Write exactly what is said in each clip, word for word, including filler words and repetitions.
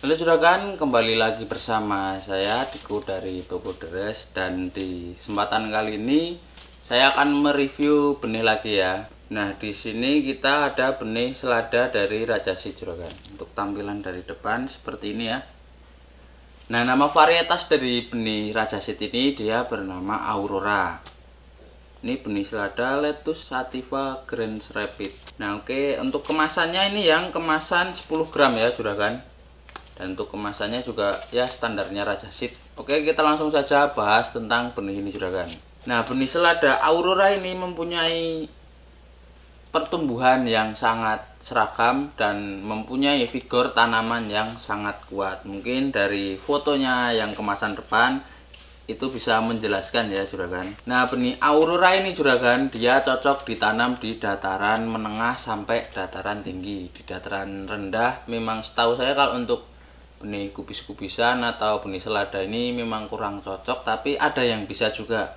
Saudara-saudara, kembali lagi bersama saya Tiko dari Toko Deeres, dan di kesempatan kali ini saya akan mereview benih lagi ya. Nah, di sini kita ada benih selada dari Raja Seed. Untuk tampilan dari depan seperti ini ya. Nah, nama varietas dari benih Raja Seed ini dia bernama Aurora. Ini benih selada Lactuca sativa Grand Rapids. Nah, oke, untuk kemasannya ini yang kemasan sepuluh gram ya, Juragan. Dan untuk kemasannya juga ya standarnya Raja Seed. Oke, kita langsung saja bahas tentang benih ini, Juragan. Nah, benih selada Aurora ini mempunyai pertumbuhan yang sangat seragam dan mempunyai vigor tanaman yang sangat kuat. Mungkin dari fotonya yang kemasan depan itu bisa menjelaskan ya, Juragan. Nah, benih Aurora ini, Juragan, dia cocok ditanam di dataran menengah sampai dataran tinggi. Di dataran rendah memang setahu saya kalau untuk benih kubis-kubisan atau benih selada ini memang kurang cocok, tapi ada yang bisa juga,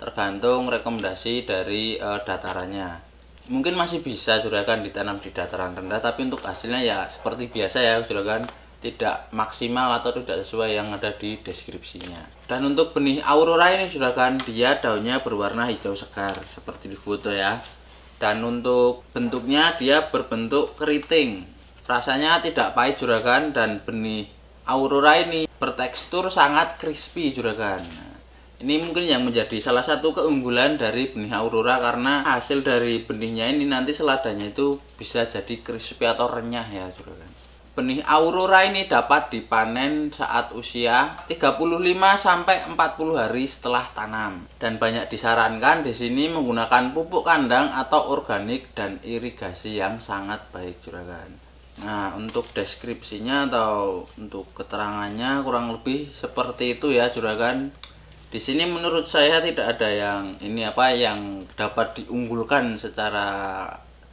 tergantung rekomendasi dari e, datarannya. Mungkin masih bisa, Juragan, ditanam di dataran rendah, tapi untuk hasilnya ya seperti biasa ya, Juragan, tidak maksimal atau tidak sesuai yang ada di deskripsinya. Dan untuk benih Aurora ini, Juragan, dia daunnya berwarna hijau segar seperti di foto ya. Dan untuk bentuknya dia berbentuk keriting. Rasanya tidak pahit, Juragan, dan benih Aurora ini bertekstur sangat crispy, Juragan. Ini mungkin yang menjadi salah satu keunggulan dari benih Aurora, karena hasil dari benihnya ini nanti seladanya itu bisa jadi crispy atau renyah ya, Juragan. Benih Aurora ini dapat dipanen saat usia tiga puluh lima sampai empat puluh hari setelah tanam, dan banyak disarankan di sini menggunakan pupuk kandang atau organik dan irigasi yang sangat baik, Juragan. Nah, untuk deskripsinya atau untuk keterangannya kurang lebih seperti itu ya, Juragan. Di sini menurut saya tidak ada yang ini apa yang dapat diunggulkan secara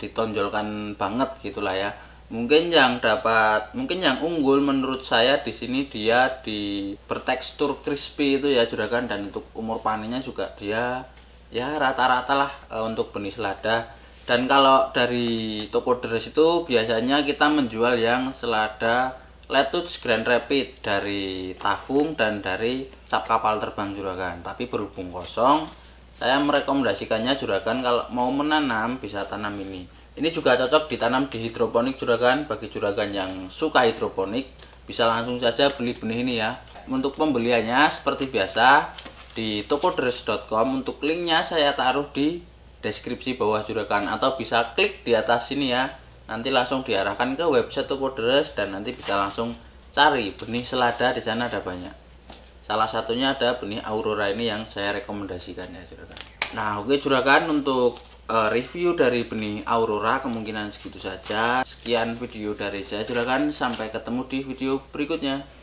ditonjolkan banget gitulah ya. Mungkin yang dapat, mungkin yang unggul menurut saya di sini dia di bertekstur crispy itu ya, Juragan, dan untuk umur panennya juga dia ya rata-rata lah e, untuk benih selada. Dan kalau dari Toko Deeres itu biasanya kita menjual yang selada Lactuca Grand Rapids dari Tafung dan dari cap kapal terbang, Juragan. Tapi berhubung kosong, saya merekomendasikannya, Juragan, kalau mau menanam bisa tanam ini. Ini juga cocok ditanam di hidroponik, Juragan. Bagi Juragan yang suka hidroponik bisa langsung saja beli benih ini ya. Untuk pembeliannya seperti biasa di toko deeres dot com. Untuk linknya saya taruh di deskripsi bawah, Juragan, atau bisa klik di atas sini ya. Nanti langsung diarahkan ke website Toko Deeres dan nanti bisa langsung cari benih selada, di sana ada banyak. Salah satunya ada benih Aurora ini yang saya rekomendasikan ya, Juragan. Nah, oke, Juragan, untuk review dari benih Aurora kemungkinan segitu saja. Sekian video dari saya, Juragan, sampai ketemu di video berikutnya.